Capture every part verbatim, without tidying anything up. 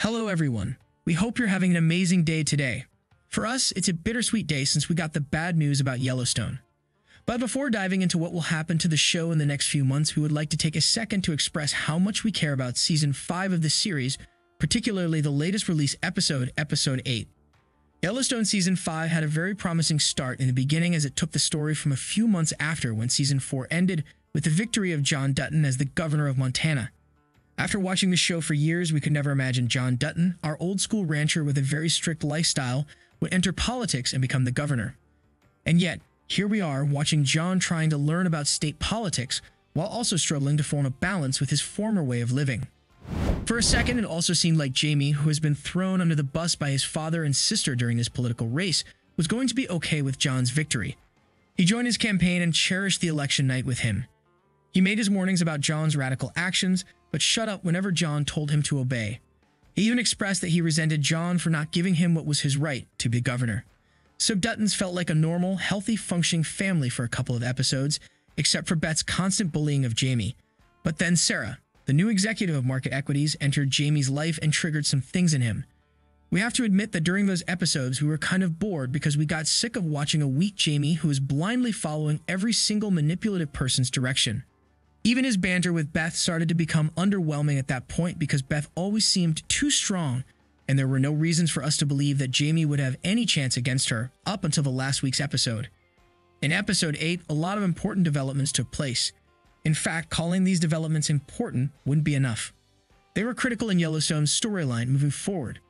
Hello everyone. We hope you're having an amazing day today. For us, it's a bittersweet day since we got the bad news about Yellowstone. But before diving into what will happen to the show in the next few months, we would like to take a second to express how much we care about Season five of this series, particularly the latest release episode, Episode eight. Yellowstone Season five had a very promising start in the beginning as it took the story from a few months after when Season four ended with the victory of John Dutton as the governor of Montana. After watching the show for years, we could never imagine John Dutton, our old-school rancher with a very strict lifestyle, would enter politics and become the governor. And yet, here we are watching John trying to learn about state politics while also struggling to form a balance with his former way of living. For a second, it also seemed like Jamie, who has been thrown under the bus by his father and sister during this political race, was going to be okay with John's victory. He joined his campaign and cherished the election night with him. He made his warnings about John's radical actions, but shut up whenever John told him to obey. He even expressed that he resented John for not giving him what was his right to be governor. So Duttons felt like a normal, healthy, functioning family for a couple of episodes, except for Beth's constant bullying of Jamie. But then Sarah, the new executive of Market Equities, entered Jamie's life and triggered some things in him. We have to admit that during those episodes, we were kind of bored because we got sick of watching a weak Jamie who is blindly following every single manipulative person's direction. Even his banter with Beth started to become underwhelming at that point because Beth always seemed too strong, and there were no reasons for us to believe that Jamie would have any chance against her up until the last week's episode. In Episode eight, a lot of important developments took place. In fact, calling these developments important wouldn't be enough. They were critical in Yellowstone's storyline moving forward.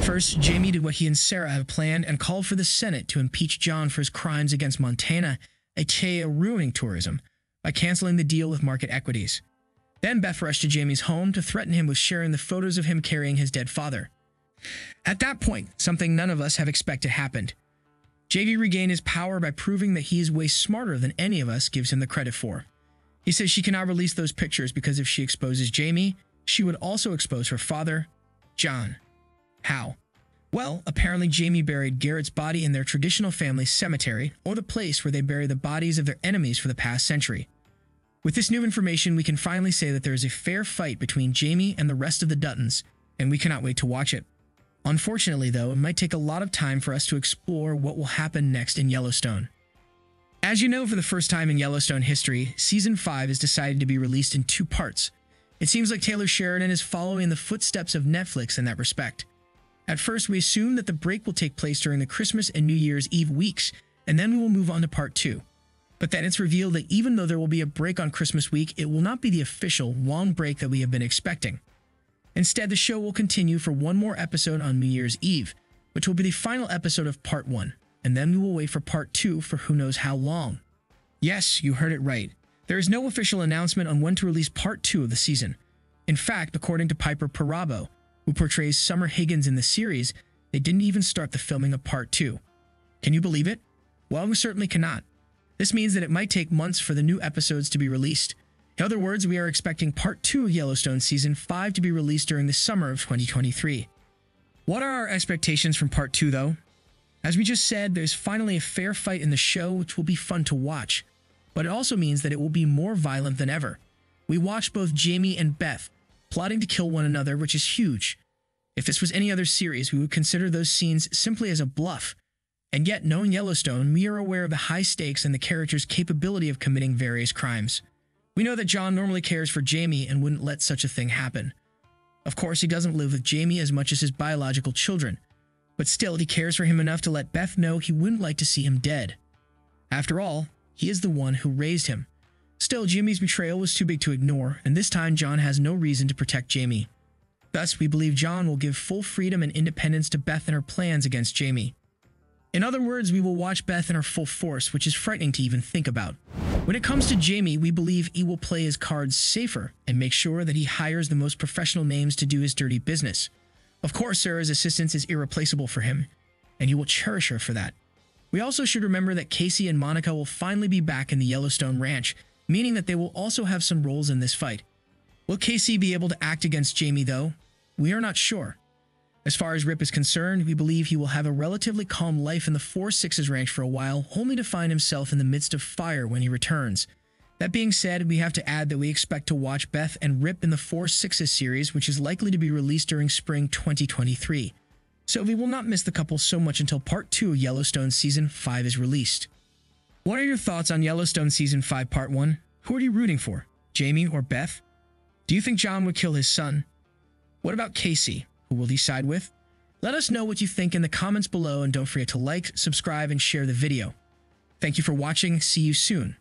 First, Jamie did what he and Sarah have planned and called for the Senate to impeach John for his crimes against Montana, aka ruining tourism, by canceling the deal with Market Equities. Then Beth rushed to Jamie's home to threaten him with sharing the photos of him carrying his dead father. At that point, something none of us have expected happened. J D regained his power by proving that he is way smarter than any of us gives him the credit for. He says she cannot release those pictures because if she exposes Jamie, she would also expose her father, John. How? Well, apparently Jamie buried Garrett's body in their traditional family cemetery, or the place where they bury the bodies of their enemies for the past century. With this new information, we can finally say that there is a fair fight between Jamie and the rest of the Duttons, and we cannot wait to watch it. Unfortunately, though, it might take a lot of time for us to explore what will happen next in Yellowstone. As you know, for the first time in Yellowstone history, Season five is decided to be released in two parts. It seems like Taylor Sheridan is following the footsteps of Netflix in that respect. At first, we assume that the break will take place during the Christmas and New Year's Eve weeks, and then we will move on to Part two. But then it's revealed that even though there will be a break on Christmas week, it will not be the official long break that we have been expecting. Instead, the show will continue for one more episode on New Year's Eve, which will be the final episode of Part one, and then we will wait for Part two for who knows how long. Yes, you heard it right. There is no official announcement on when to release Part two of the season. In fact, according to Piper Parabo, who portrays Summer Higgins in the series, they didn't even start the filming of Part two. Can you believe it? Well, we certainly cannot. This means that it might take months for the new episodes to be released. In other words, we are expecting Part two of Yellowstone Season five to be released during the summer of twenty twenty-three. What are our expectations from Part two, though? As we just said, there's finally a fair fight in the show, which will be fun to watch. But it also means that it will be more violent than ever. We watched both Jamie and Beth plotting to kill one another, which is huge. If this was any other series, we would consider those scenes simply as a bluff. And yet, knowing Yellowstone, we are aware of the high stakes and the character's capability of committing various crimes. We know that John normally cares for Jamie and wouldn't let such a thing happen. Of course, he doesn't live with Jamie as much as his biological children, but still, he cares for him enough to let Beth know he wouldn't like to see him dead. After all, he is the one who raised him. Still, Jamie's betrayal was too big to ignore, and this time John has no reason to protect Jamie. Thus, we believe John will give full freedom and independence to Beth and her plans against Jamie. In other words, we will watch Beth in her full force, which is frightening to even think about. When it comes to Jamie, we believe he will play his cards safer and make sure that he hires the most professional names to do his dirty business. Of course, Sarah's assistance is irreplaceable for him, and he will cherish her for that. We also should remember that Kayce and Monica will finally be back in the Yellowstone Ranch, meaning that they will also have some roles in this fight. Will Kayce be able to act against Jamie, though? We are not sure. As far as Rip is concerned, we believe he will have a relatively calm life in the Four Sixes Ranch for a while, only to find himself in the midst of fire when he returns. That being said, we have to add that we expect to watch Beth and Rip in the Four Sixes series, which is likely to be released during spring twenty twenty-three. So we will not miss the couple so much until part two of Yellowstone season five is released. What are your thoughts on Yellowstone season five part one? Who are you rooting for? Jamie or Beth? Do you think John would kill his son? What about Kayce? Who will he side with? Let us know what you think in the comments below, and don't forget to like, subscribe, and share the video. Thank you for watching. See you soon.